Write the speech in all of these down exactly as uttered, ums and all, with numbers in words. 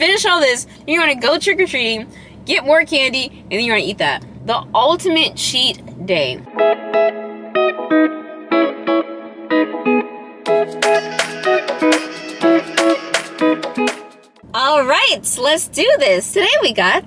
finish all this, you're gonna go trick-or-treating, get more candy, and then you're gonna eat that. The ultimate cheat day. All right, let's do this. Today we got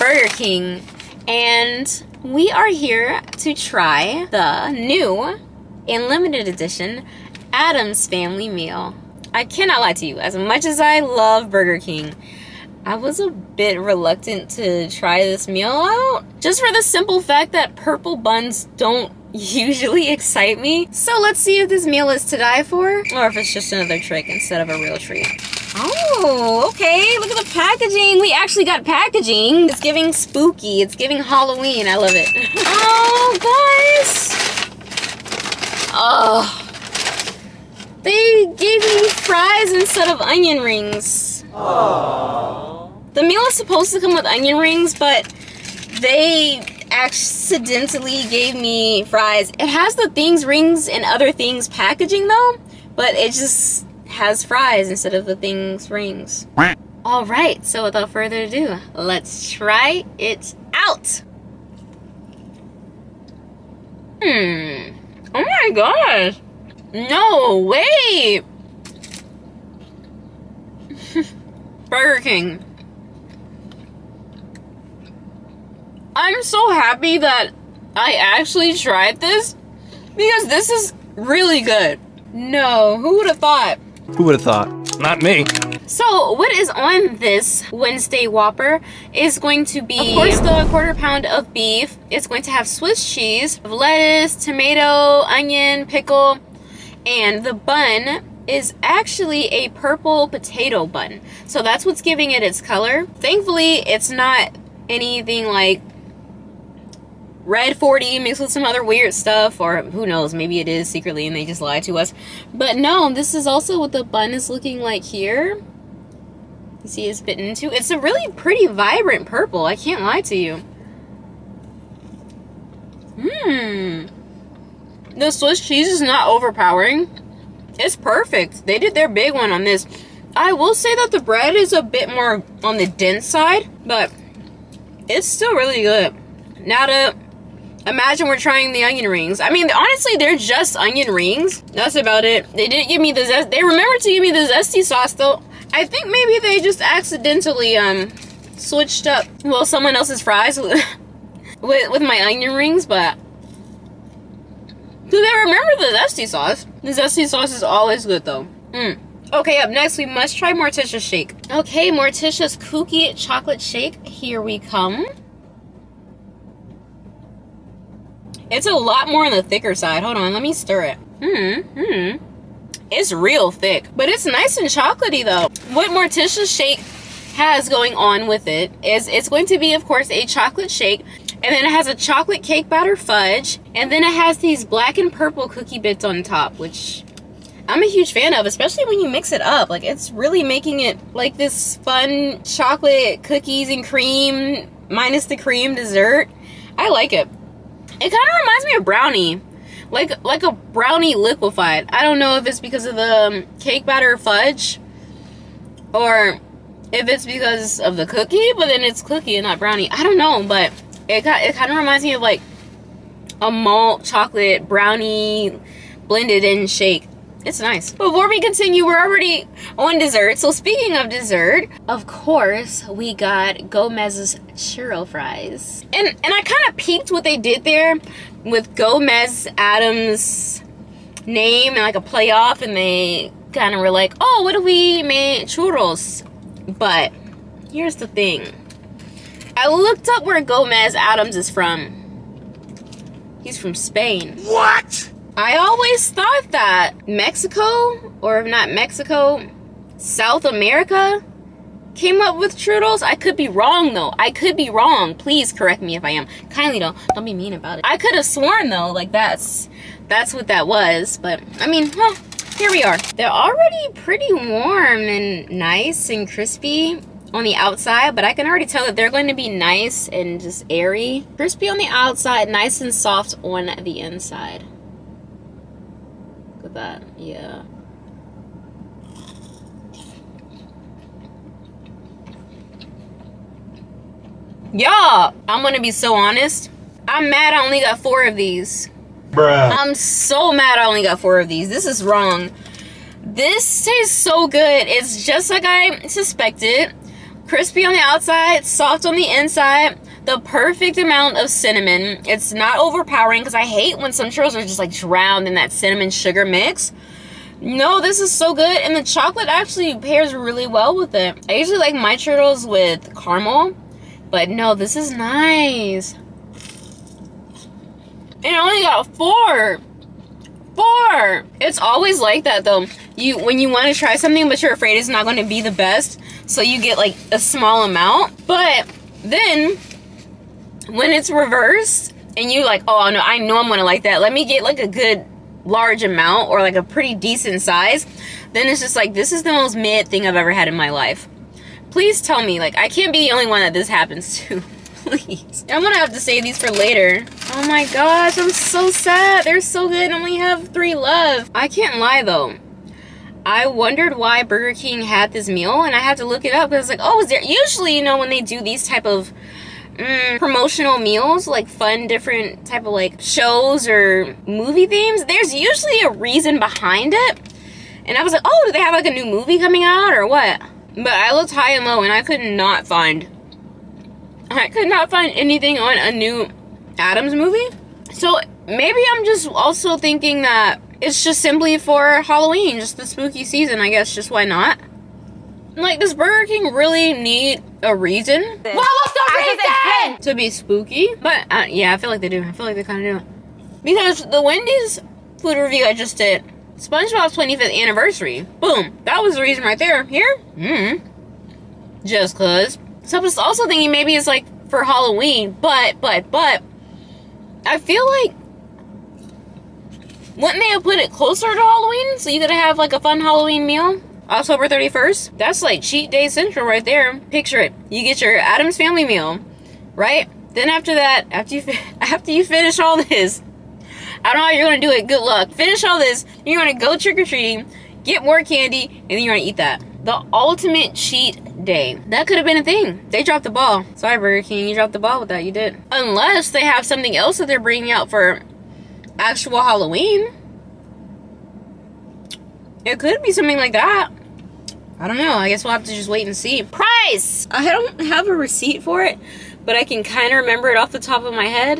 Burger King, and we are here to try the new and limited edition Addams Family meal. I cannot lie to you, as much as I love Burger King, I was a bit reluctant to try this meal out, just for the simple fact that purple buns don't usually excite me. So let's see if this meal is to die for, or if it's just another trick instead of a real treat. Oh, okay, look at the packaging. We actually got packaging. It's giving spooky, it's giving Halloween. I love it. Oh, guys. Oh. They gave me fries instead of onion rings. Oh. The meal is supposed to come with onion rings, but they accidentally gave me fries. It has the things, rings, and other things packaging though, but it just has fries instead of the things, rings. All right, so without further ado, let's try it out. Hmm. Oh my gosh. No way. Burger King. I'm so happy that I actually tried this, because this is really good. No, who would have thought? Who would have thought? Not me. So what is on this Wednesday Whopper is going to be, of course, the quarter pound of beef. It's going to have Swiss cheese, lettuce, tomato, onion, pickle, and the bun is actually a purple potato bun. So that's what's giving it its color. Thankfully, it's not anything like red forty mixed with some other weird stuff, or who knows, maybe it is secretly and they just lied to us. But no, this is also what the bun is looking like here. You see it's bitten into. It's a really pretty vibrant purple, I can't lie to you. Mmm. The Swiss cheese is not overpowering. It's perfect. They did their big one on this. I will say that the bread is a bit more on the dense side, but it's still really good. Now to imagine we're trying the onion rings. I mean, honestly, they're just onion rings. That's about it. They didn't give me the zest. They remembered to give me the zesty sauce, though. I think maybe they just accidentally um switched up, well, someone else's fries with, with, with my onion rings, but do they remember the zesty sauce? The zesty sauce is always good, though. Mm. Okay, up next, we must try Morticia's Shake. Okay, Morticia's Kooky Chocolate Shake. Here we come. It's a lot more on the thicker side. Hold on, let me stir it. Hmm, hmm. It's real thick, but it's nice and chocolatey though. What Morticia's Shake has going on with it is it's going to be, of course, a chocolate shake, and then it has a chocolate cake batter fudge, and then it has these black and purple cookie bits on top, which I'm a huge fan of, especially when you mix it up. Like, it's really making it like this fun chocolate cookies and cream, minus the cream dessert. I like it. It kind of reminds me of brownie, like like a brownie liquefied. I don't know if it's because of the um, cake batter fudge, or if it's because of the cookie, but then it's cookie and not brownie. I don't know, but it got, it kind of reminds me of like a malt chocolate brownie blended in shake. It's nice. Before we continue, we're already on dessert. So speaking of dessert, of course, we got Gomez's churro fries. And and I kind of peeked what they did there with Gomez Adams' name and like a playoff, and they kind of were like, oh, what if we made churros? But here's the thing. I looked up where Gomez Adams is from. He's from Spain. What? I always thought that Mexico, or if not Mexico, South America came up with churros. I could be wrong though. I could be wrong. Please correct me if I am. Kindly don't. Don't be mean about it. I could have sworn though, like that's that's what that was. But I mean, huh, here we are. They're already pretty warm and nice and crispy on the outside, but I can already tell that they're going to be nice and just airy. Crispy on the outside, nice and soft on the inside. That, yeah. Y'all, I'm gonna be so honest, I'm mad I only got four of these. Bruh. I'm so mad I only got four of these. This is wrong. This tastes so good. It's just like I suspected. Crispy on the outside, soft on the inside, the perfect amount of cinnamon. It's not overpowering because I hate when some churros are just like drowned in that cinnamon sugar mix. No, this is so good, and the chocolate actually pairs really well with it. I usually like my churros with caramel, but no, this is nice. And I only got four. Four. It's always like that though. You when you want to try something but you're afraid it's not going to be the best, so you get like a small amount. But then when it's reversed and you like, oh no, I know I'm going to like that. Let me get like a good large amount or like a pretty decent size. Then it's just like, this is the most mid thing I've ever had in my life. Please tell me, like, I can't be the only one that this happens to. Please. I'm gonna have to save these for later. Oh my gosh, I'm so sad. They're so good. I only have three left. I can't lie though. I wondered why Burger King had this meal, and I had to look it up because like, oh, is there usually, you know, when they do these type of Mm, promotional meals, like fun different type of like shows or movie themes, there's usually a reason behind it. And I was like, oh, do they have like a new movie coming out or what? But I looked high and low and I could not find I could not find anything on a new Addams movie. So maybe I'm just also thinking that it's just simply for Halloween, just the spooky season, I guess. Just why not? Like, does Burger King really need a reason? What was the reason? To be spooky? But, uh, yeah, I feel like they do. I feel like they kind of do. Because the Wendy's food review I just did, SpongeBob's twenty-fifth anniversary. Boom. That was the reason right there. Here? Mm-hmm. Just cause. So I was also thinking maybe it's, like, for Halloween. But, but, but, I feel like, wouldn't they have put it closer to Halloween? So you could have, like, a fun Halloween meal? October thirty-first, that's like cheat day central right there. Picture it. You get your Addams Family meal, right? Then after that, after you, after you finish all this, I don't know how you're going to do it. Good luck. Finish all this, you're going to go trick-or-treating, get more candy, and then you're going to eat that. The ultimate cheat day. That could have been a thing. They dropped the ball. Sorry, Burger King, you dropped the ball with that. You did. Unless they have something else that they're bringing out for actual Halloween. It could be something like that. I don't know. I guess we'll have to just wait and see. Price! I don't have a receipt for it, but I can kind of remember it off the top of my head.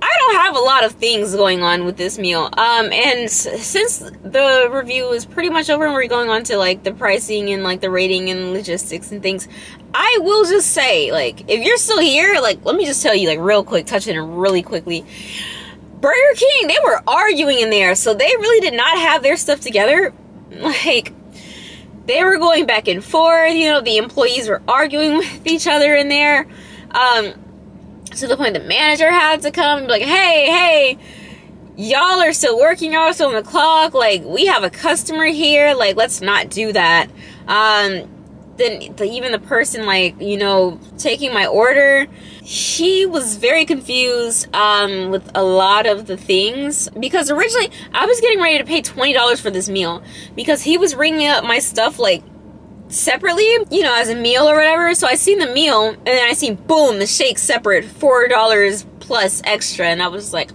I don't have a lot of things going on with this meal. Um, and since the review is pretty much over and we're going on to like the pricing and like the rating and logistics and things, I will just say, like, if you're still here, like, let me just tell you, like, real quick, touching it really quickly. Burger King, they were arguing in there, so they really did not have their stuff together. Like, they were going back and forth, you know, the employees were arguing with each other in there. Um, to the point the manager had to come and be like, hey, hey, y'all are still working, y'all are still on the clock, like, we have a customer here, like, let's not do that. Um, then the, even the person, like, you know, taking my order, she was very confused um, with a lot of the things, because originally I was getting ready to pay twenty dollars for this meal because he was ringing up my stuff like separately, you know, as a meal or whatever. So I seen the meal and then I seen, boom, the shake separate, four dollars plus extra. And I was like,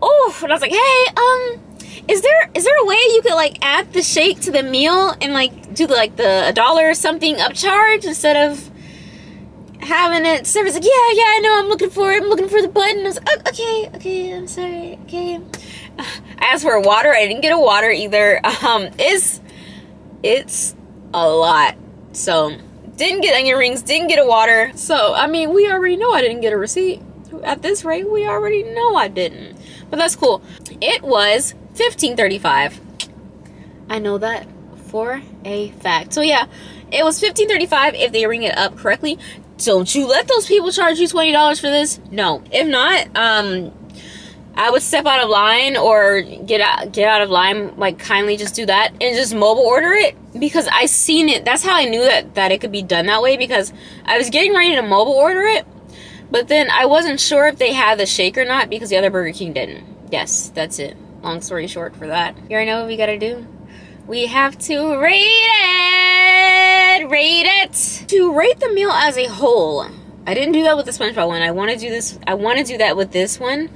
oh, and I was like, hey, um, is there, is there a way you could like add the shake to the meal and like do the, like the a dollar or something upcharge instead of having it service? Like, yeah, yeah, I know, I'm looking for it, I'm looking for the button. I was like, oh, okay, okay, I'm sorry, okay. I asked for a water, I didn't get a water either. Um, it's, it's a lot. So, didn't get onion rings, didn't get a water. So, I mean, we already know I didn't get a receipt. At this rate, we already know I didn't. But that's cool. It was fifteen thirty-five. I know that for a fact. So yeah, it was fifteen thirty-five if they ring it up correctly. Don't you let those people charge you twenty dollars for this? No. If not, um, I would step out of line or get out, get out of line, like kindly just do that and just mobile order it, because I seen it. That's how I knew that, that it could be done that way, because I was getting ready to mobile order it, but then I wasn't sure if they had the shake or not because the other Burger King didn't. Yes, that's it. Long story short for that. You already know what we gotta do. We have to rate it. Rate it. To rate the meal as a whole, I didn't do that with the SpongeBob one. I want to do this. I want to do that with this one,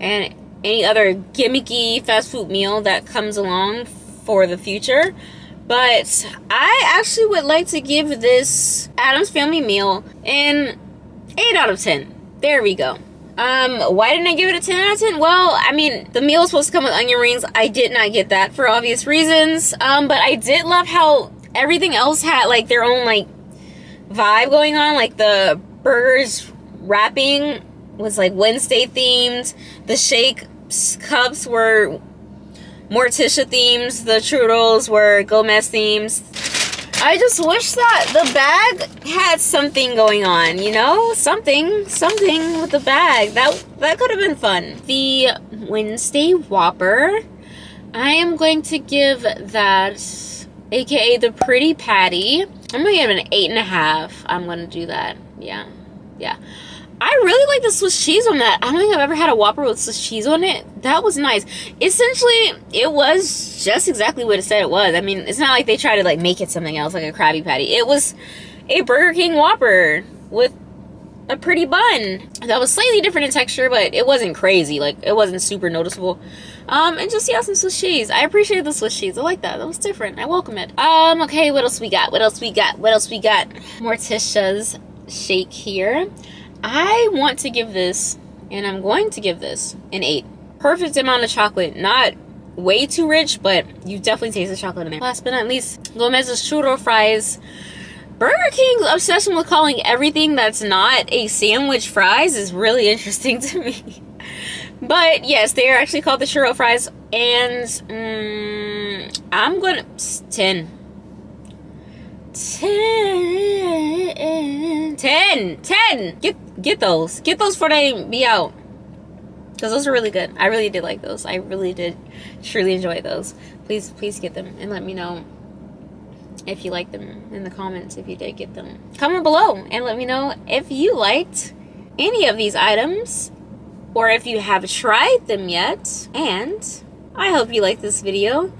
and any other gimmicky fast food meal that comes along for the future. But I actually would like to give this Addams Family meal an eight out of ten. There we go. Um, why didn't I give it a ten out of ten? Well, I mean, the meal is supposed to come with onion rings. I did not get that for obvious reasons. Um, but I did love how everything else had, like, their own, like, vibe going on. Like, the burgers wrapping was, like, Wednesday themed. The shake cups were Morticia themes. The churros were Gomez themes. I just wish that the bag had something going on, you know? Something, something with the bag. That that could have been fun. The Wednesday Whopper, I am going to give that, aka the Pretty Patty, I'm gonna give it an eight and a half. I'm gonna do that, yeah, yeah. I really like the Swiss cheese on that. I don't think I've ever had a Whopper with Swiss cheese on it. That was nice. Essentially, it was just exactly what it said it was. I mean, it's not like they tried to, like, make it something else, like a Krabby Patty. It was a Burger King Whopper with a pretty bun that was slightly different in texture, but it wasn't crazy. Like, it wasn't super noticeable. Um, and just, yeah, some Swiss cheese. I appreciate the Swiss cheese. I like that. That was different. I welcome it. Um, okay, what else we got? What else we got? What else we got? Morticia's shake here. I want to give this, and I'm going to give this, an eight. Perfect amount of chocolate. Not way too rich, but you definitely taste the chocolate in there. Last but not least, Gomez's churro fries. Burger King's obsession with calling everything that's not a sandwich fries is really interesting to me. But yes, they are actually called the churro fries. And um, I'm going to... ten. ten. ten. ten. Get get those. Get those before they be out. Because those are really good. I really did like those. I really did truly enjoy those. Please, please get them and let me know if you like them in the comments, if you did get them. Comment below and let me know if you liked any of these items or if you have tried them yet. And I hope you liked this video.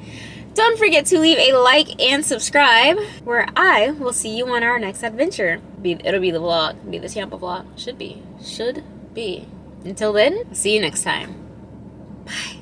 Don't forget to leave a like and subscribe, where I will see you on our next adventure. It'll be the vlog. It'll be the Tampa vlog. Should be. Should be. Until then, see you next time. Bye.